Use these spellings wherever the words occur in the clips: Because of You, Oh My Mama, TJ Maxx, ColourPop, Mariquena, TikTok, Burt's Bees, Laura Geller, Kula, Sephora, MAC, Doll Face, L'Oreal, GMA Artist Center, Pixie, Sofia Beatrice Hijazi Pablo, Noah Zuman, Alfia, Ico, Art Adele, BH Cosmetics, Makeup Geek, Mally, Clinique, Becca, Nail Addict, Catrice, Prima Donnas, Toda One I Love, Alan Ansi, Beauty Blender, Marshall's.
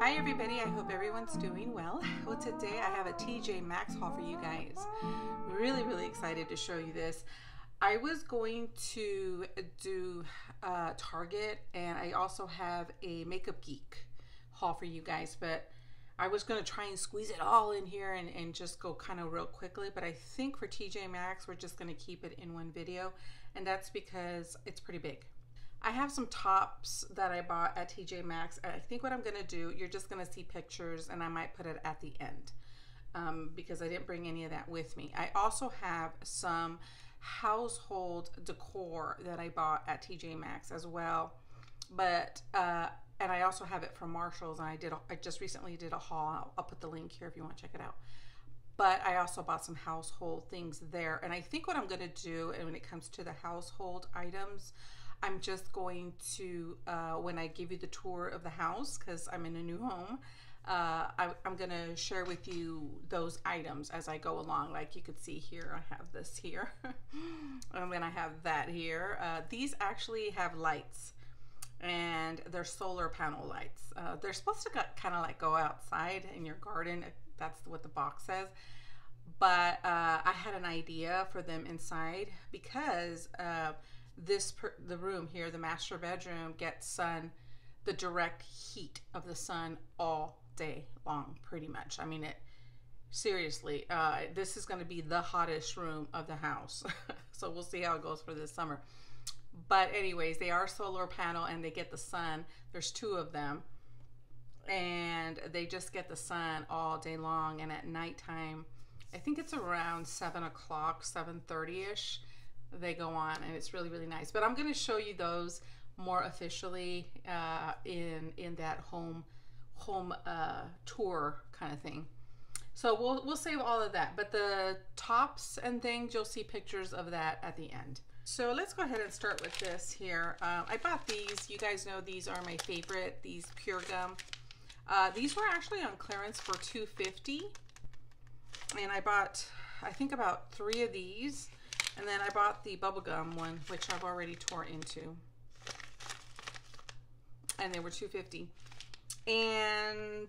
Hi everybody, I hope everyone's doing well. Well, today I have a TJ Maxx haul for you guys. Really excited to show you this. I was going to do Target, and I also have a Makeup Geek haul for you guys, but I was going to try and squeeze it all in here and just go kind of real quickly, but I think for TJ Maxx we're just going to keep it in one video, and that's because it's pretty big. I have some tops that I bought at TJ Maxx. I think what I'm gonna do, you're just gonna see pictures, and I might put it at the end because I didn't bring any of that with me. I also have some household decor that I bought at TJ Maxx as well, but and I also have it from Marshall's, and I just recently did a haul. I'll put the link here if you want to check it out. But I also bought some household things there, and I think what I'm gonna do, and when it comes to the household items, I'm just going to, when I give you the tour of the house, because I'm in a new home, I'm going to share with you those items as I go along. Like you could see here, I have this here. And then I have that here. These actually have lights, and they're solar panel lights. They're supposed to kind of like go outside in your garden. That's what the box says. But I had an idea for them inside because... the room here, the master bedroom, gets the direct heat of the sun all day long, pretty much. I mean, it seriously, this is going to be the hottest room of the house. So we'll see how it goes for this summer. But anyways, they are solar panel and they get the sun. There's two of them, and they just get the sun all day long. And at nighttime, I think it's around 7 o'clock, 7:30-ish, they go on, and it's really nice. But I'm going to show you those more officially in that home tour kind of thing. So we'll save all of that, but the tops and things, you'll see pictures of that at the end. So let's go ahead and start with this here. I bought these. You guys know these are my favorite, these Pure Gum. These were actually on clearance for $2.50, and I bought I think about 3 of these. And then I bought the bubblegum one, which I've already tore into. And they were $2.50. And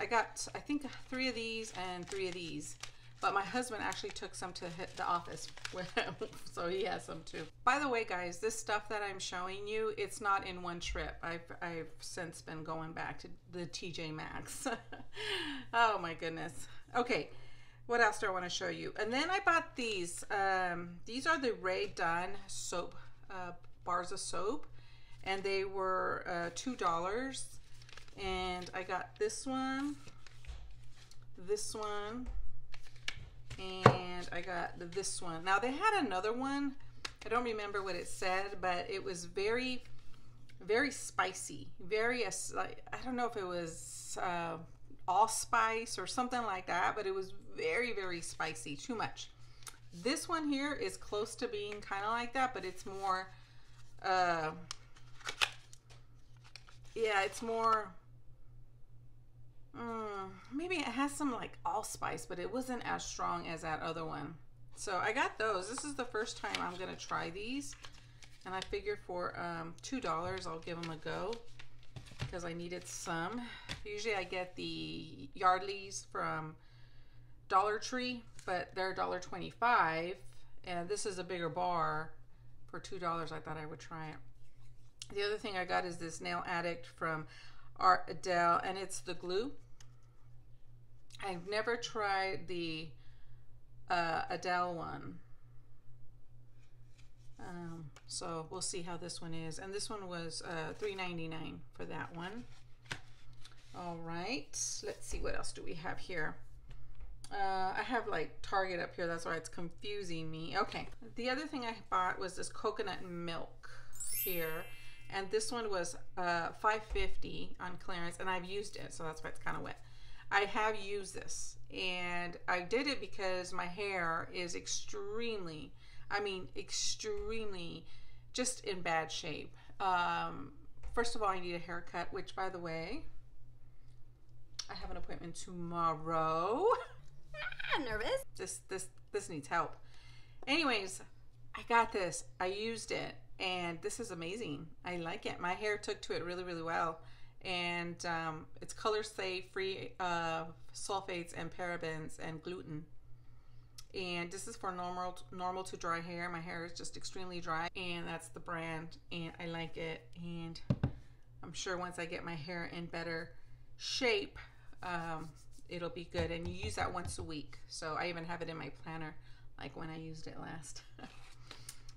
I got, I think, 3 of these and 3 of these. But my husband actually took some to the office with him, so he has some too. By the way, guys, this stuff that I'm showing you, it's not in one trip. I've since been going back to the TJ Maxx. Oh my goodness. Okay. What else do I want to show you? And then I bought these. These are the Ray Dunn soap, bars of soap, and they were $2. And I got this one, and I got this one. Now they had another one. I don't remember what it said, but it was very spicy. Like, I don't know if it was allspice or something like that, but it was very spicy, too much. This one here is close to being kind of like that, but it's more yeah, it's more maybe it has some like allspice, but it wasn't as strong as that other one. So I got those. This is the first time I'm gonna try these, and I figure for $2 I'll give them a go because I needed some. Usually I get the Yardley's from Dollar Tree, but they're $1.25, and this is a bigger bar for $2. I thought I would try it. The other thing I got is this Nail Addict from Art Adele, and it's the glue. I've never tried the Adele one, so we'll see how this one is. And this one was $3.99 for that one. All right, let's see, what else do we have here? I have like Target up here, that's why it's confusing me. Okay, the other thing I bought was this coconut milk here, and this one was $5.50 on clearance, and I've used it, so that's why it's kind of wet. I have used this, and I did it because my hair is extremely, I mean extremely, just in bad shape. First of all, I need a haircut, which by the way, I have an appointment tomorrow. I'm nervous. This needs help. Anyways, I got this. I used it, and this is amazing. I like it. My hair took to it really well, and it's color safe, free of sulfates and parabens and gluten. And this is for normal to dry hair. My hair is just extremely dry, and that's the brand, and I like it. And I'm sure once I get my hair in better shape, it'll be good. And you use that once a week, so I even have it in my planner, like when I used it last.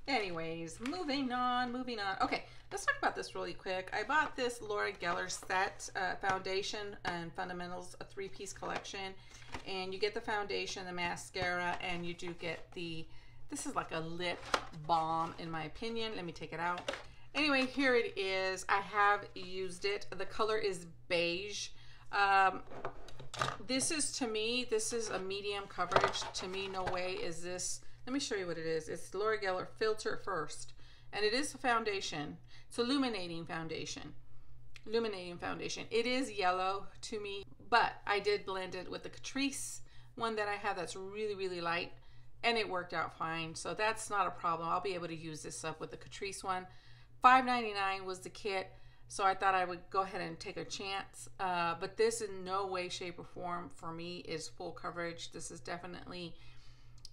Anyways, moving on. Okay, let's talk about this really quick. I bought this Laura Geller set, Foundation and Fundamentals, a three-piece collection. And you get the foundation, the mascara, and you do get the, this is like a lip balm in my opinion. Let me take it out. Anyway, here it is. I have used it. The color is beige. This is, to me, this is a medium coverage. To me, no way is this. Let me show you what it is. It's Laura Geller Filter First, and it is a foundation. It's illuminating foundation. It is yellow to me, but I did blend it with the Catrice one that I have that's really, really light, and it worked out fine. So that's not a problem. I'll be able to use this up with the Catrice one. $5.99 was the kit, so I thought I would go ahead and take a chance. But this in no way, shape, or form for me is full coverage. This is definitely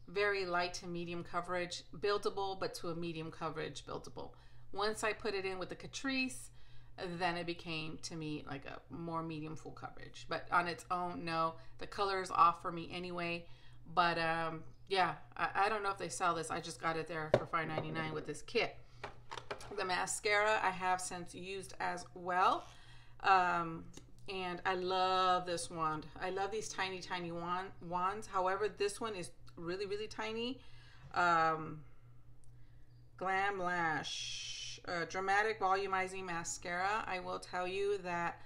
very light to medium coverage, buildable, but to a medium coverage buildable. Once I put it in with the Catrice, then it became to me like a more medium full coverage, but on its own, no. The color is off for me anyway, but yeah, I don't know if they sell this. I just got it there for $5.99 with this kit. The mascara I have since used as well, and I love this wand. I love these tiny wands. However, this one is really, really tiny. Glam Lash Dramatic Volumizing Mascara. I will tell you that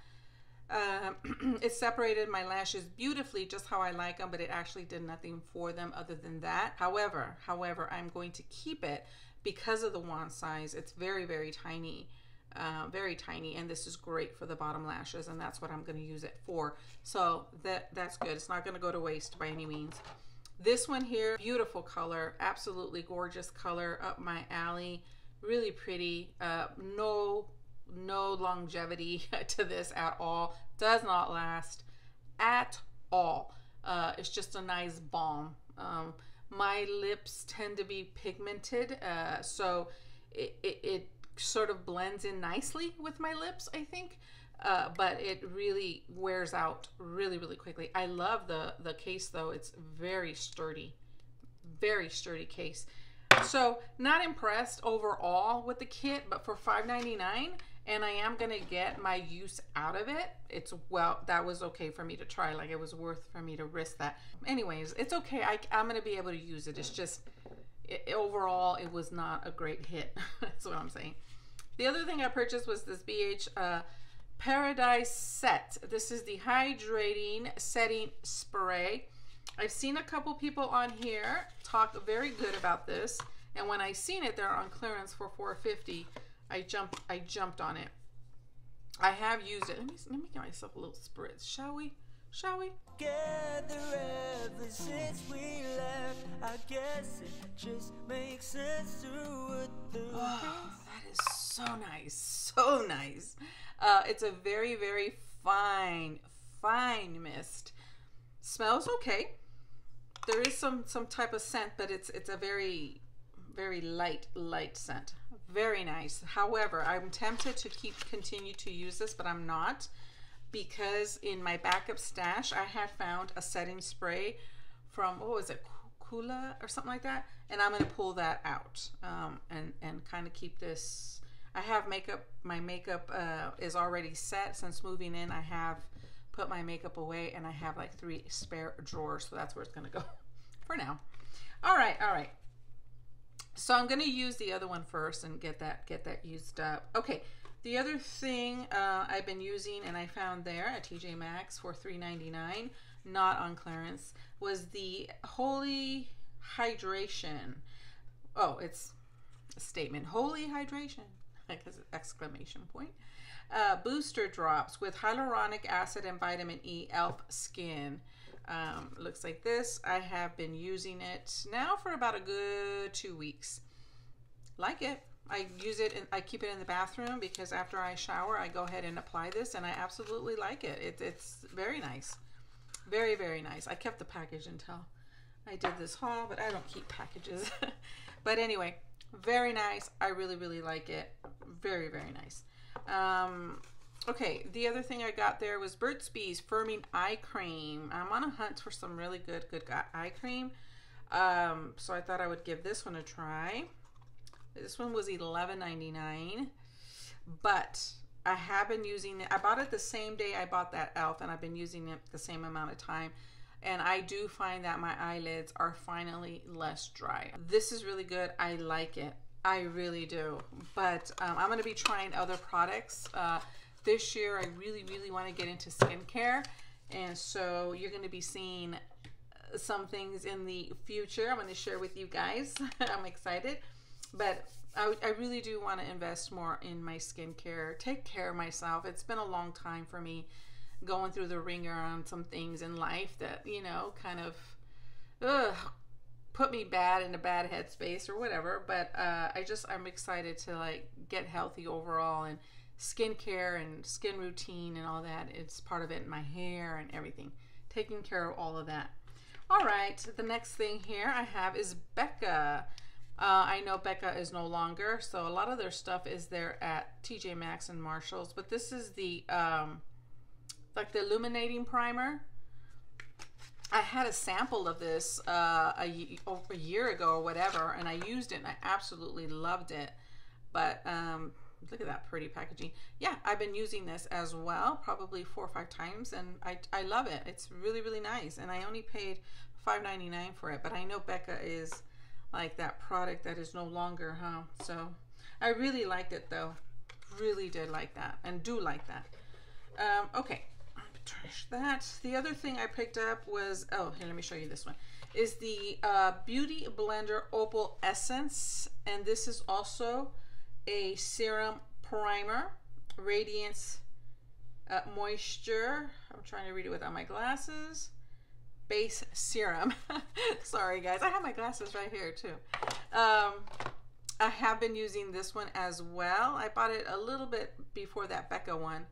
it separated my lashes beautifully, just how I like them, but it actually did nothing for them other than that. However, I'm going to keep it because of the wand size. It's very, very tiny. And this is great for the bottom lashes, and that's what I'm going to use it for. So that's good. It's not going to go to waste by any means. This one here, beautiful color, absolutely gorgeous color, up my alley, really pretty. No longevity to this at all. Does not last at all. It's just a nice balm. My lips tend to be pigmented, so it sort of blends in nicely with my lips, I think. But it really wears out really, really quickly. I love the case though. It's very sturdy case. So not impressed overall with the kit, but for $5.99, and I am gonna get my use out of it. It's, well, that was okay for me to try. Like, it was worth for me to risk that. Anyways, it's okay. I'm gonna be able to use it. It's just, overall, it was not a great hit. That's what I'm saying. The other thing I purchased was this BH, Paradise Set. This is the hydrating setting spray. I've seen a couple people on here talk very good about this, and when I seen it, they're on clearance for $4.50. I jumped on it. I have used it. Let me get myself a little spritz, shall we? Together ever since we left, I guess it just makes sense to do. Oh, that is so nice, so nice. It's a very, very fine mist. Smells okay. There is some type of scent, but it's a very, very light scent. Very nice. However, I'm tempted to continue to use this, but I'm not, because in my backup stash, I had found a setting spray from, oh, is it Kula or something like that? And I'm going to pull that out and kind of keep this. I have makeup. My makeup is already set. Since moving in, I have put my makeup away, and I have like 3 spare drawers, so that's where it's going to go for now. All right. So I'm going to use the other one first and get that used up. Okay. The other thing I've been using, and I found there at TJ Maxx for $3.99, not on clearance, was the Holy Hydration. Oh, it's a statement. Holy Hydration, like an exclamation point. Booster drops with hyaluronic acid and vitamin E, Elf Skin. Looks like this. I have been using it now for about a good 2 weeks. Like it. I use it and I keep it in the bathroom because after I shower, I go ahead and apply this, and I absolutely like it. It's very nice. Very, very nice. I kept the package until I did this haul, but I don't keep packages. But anyway, very nice. I really, really like it. Very, very nice. Okay, the other thing I got there was Burt's Bees Firming Eye Cream. I'm on a hunt for some really good eye cream. So I thought I would give this one a try. This one was $11.99, but I have been using it. I bought it the same day I bought that Elf, and I've been using it the same amount of time. And I do find that my eyelids are finally less dry. This is really good. I like it. I really do. But I'm going to be trying other products this year. I really, really want to get into skincare. And so you're going to be seeing some things in the future I'm going to share with you guys. I'm excited. But I really do want to invest more in my skincare, take care of myself. It's been a long time for me going through the ringer on some things in life that, you know, kind of put me bad in a bad headspace or whatever. But I'm excited to like get healthy overall, and skincare and skin routine and all that. It's part of it in my hair and everything. Taking care of all of that. All right, the next thing here I have is Becca. I know Becca is no longer, so a lot of their stuff is there at TJ Maxx and Marshall's, but this is the like the illuminating primer. I had a sample of this over a year ago or whatever, and I used it and I absolutely loved it. But look at that pretty packaging. Yeah, I've been using this as well, probably 4 or 5 times, and I love it. It's really, really nice, and I only paid $5.99 for it, but I know Becca is like that product that is no longer, huh? So I really liked it though. Really did like that, and do like that. Okay, trash that. The other thing I picked up was, oh, here, let me show you this one. Is the Beauty Blender Opal Essence, and this is also a serum primer, radiance, moisture. I'm trying to read it without my glasses. Base serum. Sorry guys, I have my glasses right here too. I have been using this one as well. I bought it a little bit before that Becca one.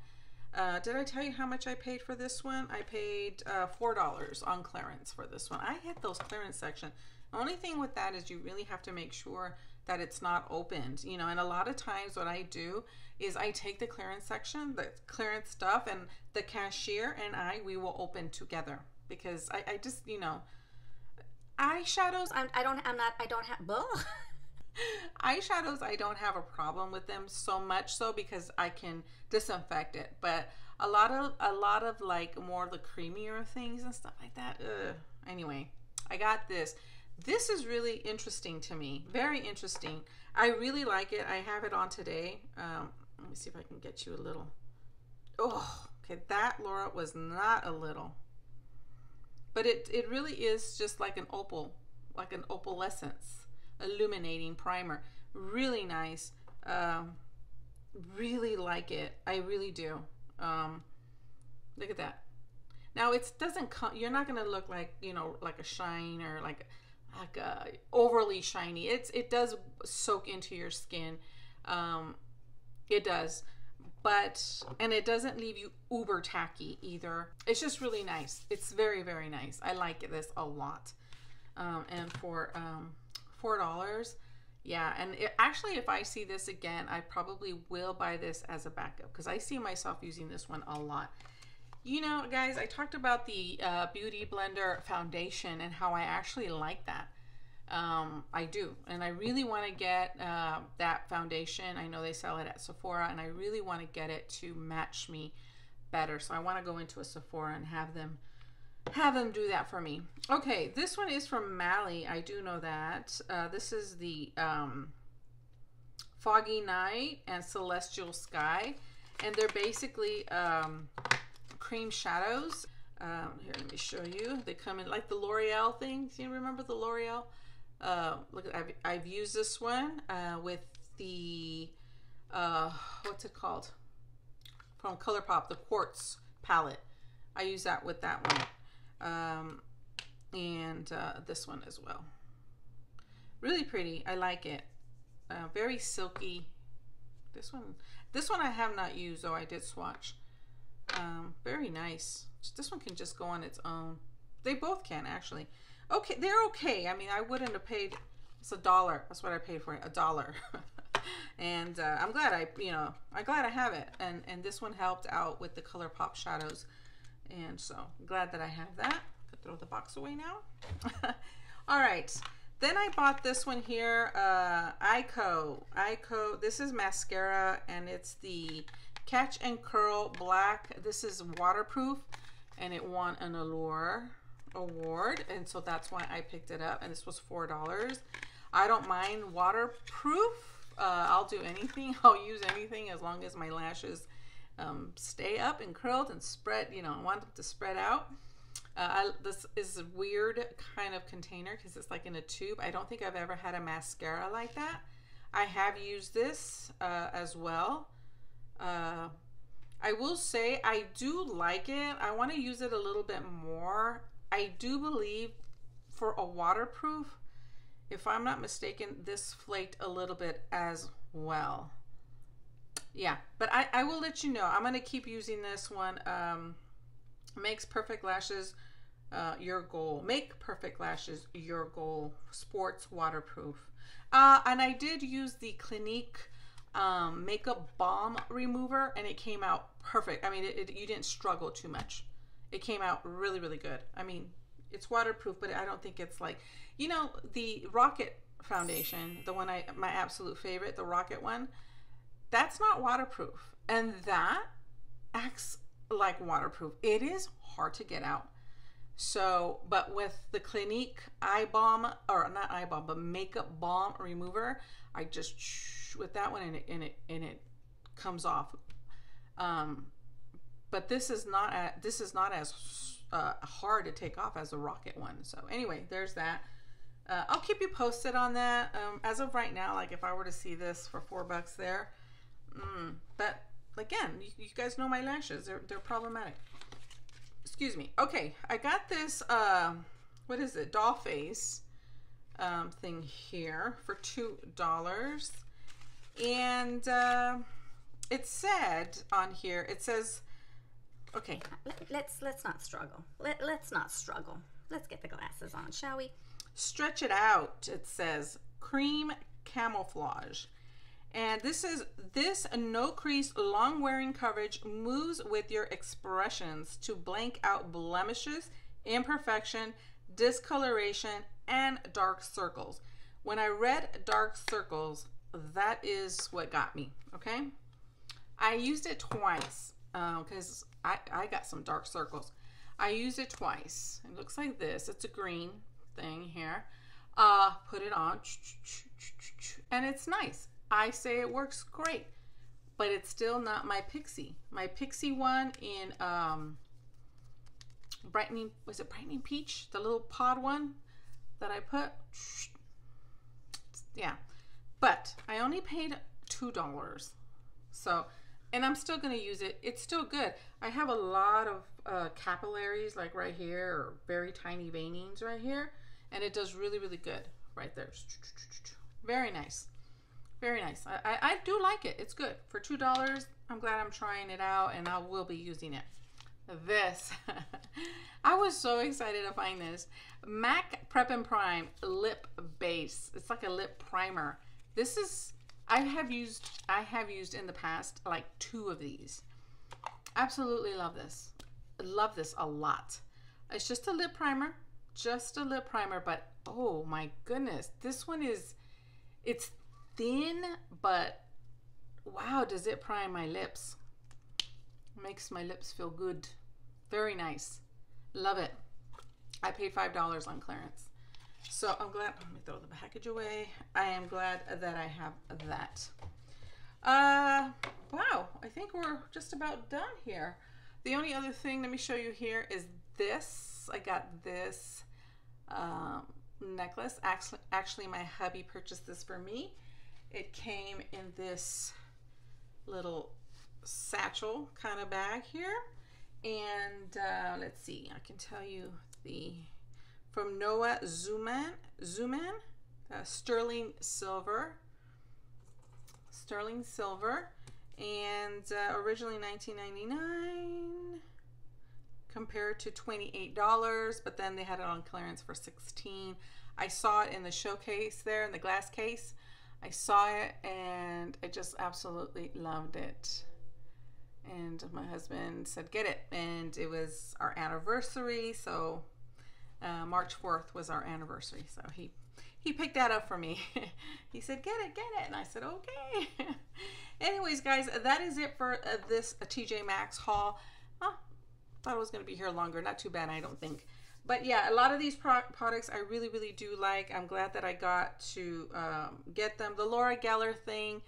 Did I tell you how much I paid for this one? I paid $4 on clearance for this one. I hit those clearance section. The only thing with that is you really have to make sure that it's not opened, you know, and a lot of times what I do is I take the clearance section, the clearance stuff, and the cashier and we will open together. Because I just, you know, eyeshadows, eyeshadows, I don't have a problem with them so much so because I can disinfect it. But a lot of like more of the creamier things and stuff like that. Anyway, I got this. This is really interesting to me. Very interesting. I really like it. I have it on today. Let me see if I can get you a little. Oh, okay. That, Laura, was not a little. But it really is just like an opal, opalescence, illuminating primer. Really nice. Really like it. I really do. Look at that. Now it doesn't come. You're not gonna look like, you know, like a shine or like a overly shiny. It does soak into your skin. It does. And it doesn't leave you uber tacky either. It's just really nice. It's very, very nice. I like this a lot. And for $4, yeah. And actually, if I see this again, I probably will buy this as a backup because I see myself using this one a lot. You know, guys, I talked about the Beauty Blender foundation and how I actually like that. I do, and I really want to get that foundation. I know they sell it at Sephora, and I really want to get it to match me better, so I want to go into a Sephora and have them do that for me. Okay, this one is from Mally. I do know that. This is the Foggy Night and Celestial Sky, and they're basically cream shadows. Here, let me show you. They come in like the L'Oreal thing. Do you remember the L'Oreal? Look, I've used this one with the what's it called from ColourPop, the Quartz palette. I use that with that one, and this one as well. Really pretty. I like it. very silky. This one I have not used, though I did swatch. Very nice. This one can just go on its own. They both can, actually. Okay, they're okay. I mean, I wouldn't have paid. It's $1. That's what I paid for it, $1. And I'm glad I'm glad I have it. And this one helped out with the ColourPop shadows. And so I'm glad that I have that. Could throw the box away now. All right. Then I bought this one here, Ico. Ico, this is mascara, and it's the Catch and Curl Black. This is waterproof, and it won an Allure award, and so that's why I picked it up, and this was $4. I don't mind waterproof. I'll do anything. I'll use anything as long as my lashes stay up and curled and spread. You know, I want them to spread out. This is a weird kind of container because it's like in a tube. I don't think I've ever had a mascara like that. I have used this as well. I will say I do like it. I want to use it a little bit more. I do believe for a waterproof, if I'm not mistaken, this flaked a little bit as well. Yeah, but I will let you know. I'm going to keep using this one. Makes perfect lashes your goal. Make perfect lashes your goal. Sports waterproof. And I did use the Clinique makeup balm remover, and it came out perfect. I mean, you didn't struggle too much. It came out really, really good. I mean, it's waterproof, but I don't think it's like, you know, the Rocket foundation, the one my absolute favorite, the Rocket one, that's not waterproof. And that acts like waterproof. It is hard to get out. So, but with the Clinique makeup balm remover, I just with that one and it comes off. But this is not as hard to take off as the Rocket one. So anyway, there's that. I'll keep you posted on that. As of right now, like if I were to see this for $4 there, but again, you guys know my lashes. They're problematic. Excuse me. Okay, I got this, what is it? Doll face thing here for $2. And it said on here, it says, okay. Let's not struggle. Let's not struggle. Let's get the glasses on, shall we? Stretch it out, it says. Cream camouflage. And this no crease, long wearing coverage moves with your expressions to blank out blemishes, imperfection, discoloration, and dark circles. When I read dark circles, that is what got me, okay? I used it twice because I got some dark circles. I used it twice. It looks like this. It's a green thing here. Put it on, and it's nice. I say it works great, but it's still not my Pixie. My Pixie one in brightening, was it brightening peach? The little pod one that I put. Yeah, but I only paid $2, so and I'm still gonna use it. It's still good. I have a lot of capillaries like right here, or very tiny veinings right here, and it does really, really good right there. Very nice. Very nice. I do like it. It's good. For $2, I'm glad I'm trying it out, and I will be using it. This. I was so excited to find this. MAC Prep and Prime Lip Base. It's like a lip primer. This is, I have used in the past like 2 of these. Absolutely love this. I love this a lot. It's just a lip primer. Just a lip primer, but oh my goodness. This one is, it's thin, but wow, does it prime my lips. Makes my lips feel good. Very nice. Love it. I paid $5 on clearance. So I'm glad, let me throw the package away. I am glad that I have that. Wow, I think we're just about done here. The only other thing, let me show you here, is this. I got this necklace. Actually, my hubby purchased this for me. It came in this little satchel kind of bag here. And let's see, I can tell you from Noah Zuman, sterling silver. sterling silver, and originally $19.99 compared to $28, but then they had it on clearance for $16. I saw it in the showcase there in the glass case. I saw it and I just absolutely loved it. And my husband said, get it. And it was our anniversary. So March 4th was our anniversary. So he picked that up for me. He said, get it. And I said, okay. Anyways, guys, that is it for this TJ Maxx haul. Huh, thought I was going to be here longer. Not too bad, I don't think. But yeah, a lot of these products I really, really do like. I'm glad that I got to get them. The Laura Geller thing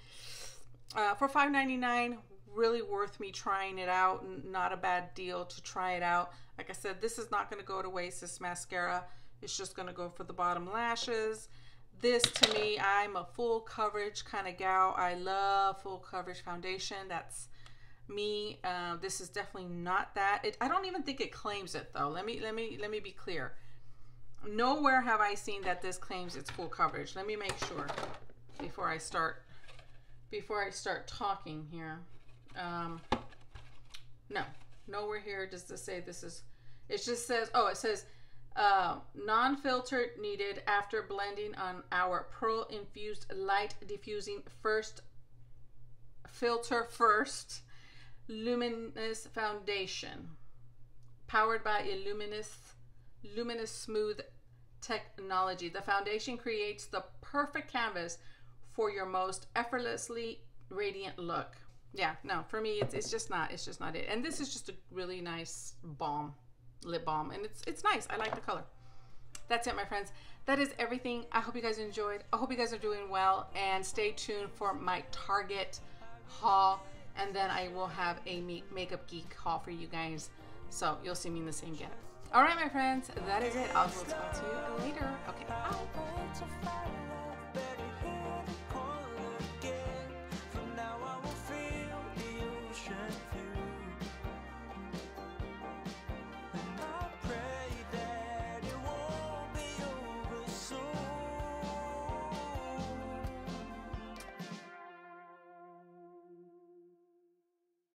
for $5.99, really worth me trying it out. Not a bad deal to try it out. Like I said, this is not going to go to waste, this mascara. It's just going to go for the bottom lashes. This, to me, I'm a full coverage kind of gal. I love full coverage foundation. That's me. This is definitely not that. I don't even think it claims it, though. Let me be clear. Nowhere have I seen that this claims it's full coverage. Let me make sure before I start talking here. No, nowhere here does this say this is. It just says, oh, it says non-filtered needed after blending on our pearl infused light diffusing first filter first luminous foundation powered by a luminous smooth technology. The foundation creates the perfect canvas for your most effortlessly radiant look. Yeah, no, for me it's just not, it's just not it. And this is just a really nice balm, lip balm, and it's nice. I like the color. That's it, my friends. That is everything. I hope you guys enjoyed. I hope you guys are doing well, and stay tuned for my Target haul. And then I will have a Makeup Geek haul for you guys. So you'll see me in the same getup. All right, my friends, that is it. I'll talk to you later. Okay, bye.